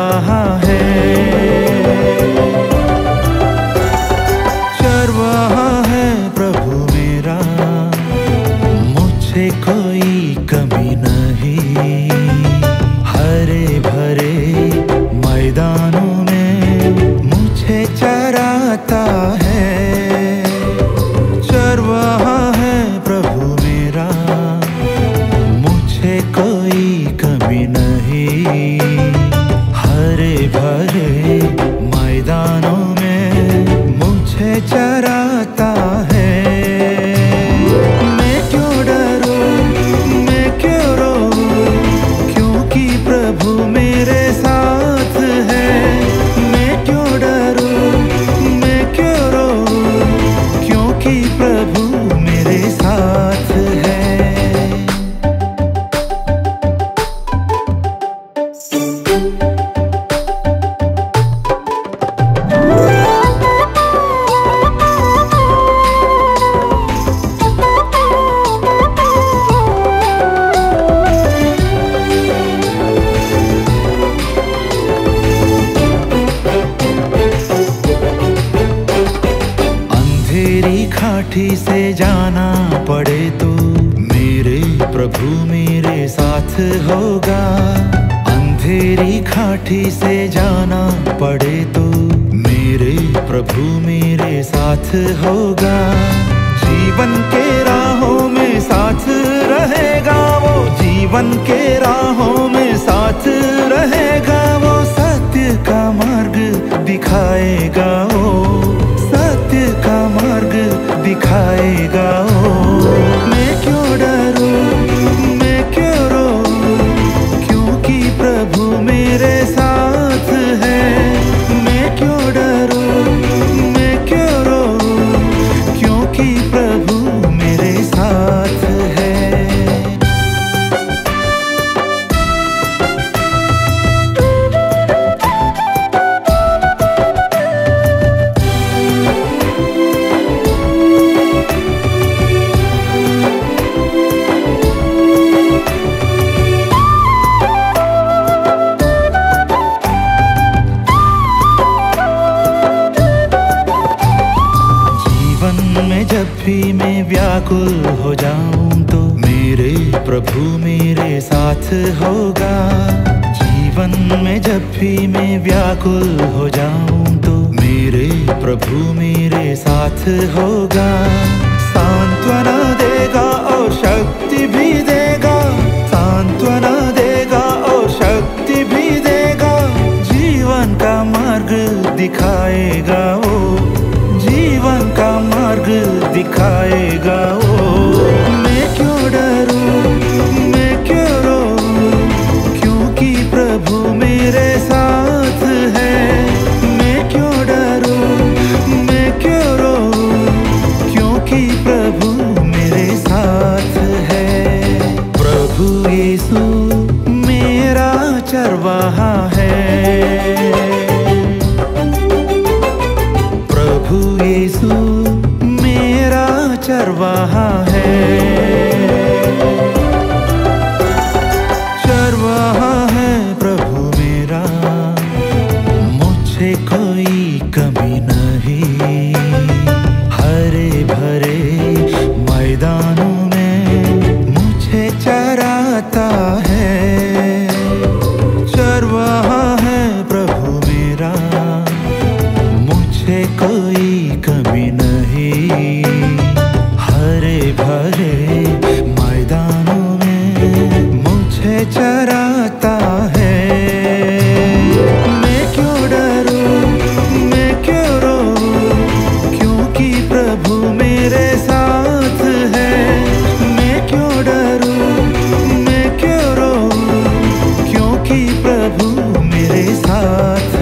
चरवाहा है, चरवाहा है प्रभु मेरा, मुझे कोई कमी नहीं। हरे भरे मैदानों में मुझे चराता है, चरवाहा है प्रभु मेरा, मुझे कोई कमी नहीं। हरे भरे मैदानों में मुझे चराता है। मैं क्यों डरूं, मैं क्यों रोऊं, क्योंकि प्रभु मेरे साथ है। मैं क्यों डरूं, मैं क्यों रोऊं, क्योंकि प्रभु मेरे साथ है। अंधेरी खाटी से जाना पड़े तो मेरे प्रभु मेरे साथ होगा। अंधेरी खाटी से जाना पड़े तो मेरे प्रभु मेरे साथ होगा। जीवन के राहों में साथ रहेगा वो, जीवन के राहों में साथ रहेगा वो, सत्य का मार्ग दिखाएगा वो, सत्य का मार्ग दिखाएगा वो। मैं क्यों डरूं, मैं क्यों रोऊं, क्योंकि प्रभु मेरे साथ है। मैं क्यों डरूं, मैं क्यों रोऊं, क्योंकि प्रभु मेरे साथ है। जब भी मैं व्याकुल हो जाऊं तो मेरे प्रभु मेरे साथ होगा। जीवन में जब भी मैं व्याकुल हो जाऊं तो मेरे प्रभु मेरे साथ होगा। सांत्वना देगा और शक्ति भी देगा, सांत्वना देगा और शक्ति भी देगा, जीवन का मार्ग दिखाएगा वो, जीवन का मार्ग दिखाएगा वो। मैं क्यों डरूं, मैं क्यों रोऊं, क्योंकि प्रभु मेरे साथ है। मैं क्यों डरूं, मैं क्यों रोऊं, क्योंकि प्रभु मेरे साथ है। प्रभु यीशु मेरा चरवाहा है, प्रभु यीशु मेरा चरवाहा है, चरवाहा है प्रभु मेरा, मुझे कोई कमी नहीं। हरे भरे मैदानों में मुझे चराता है, चरवाहा है प्रभु मेरा, मुझे कोई कमी नहीं। हरे भरे मैदानों में मुझे चराता है। मैं क्यों डरूं, मैं क्यों रोऊं, क्योंकि प्रभु मेरे साथ है। मैं क्यों डरूं, मैं क्यों रोऊं, क्योंकि प्रभु मेरे साथ है।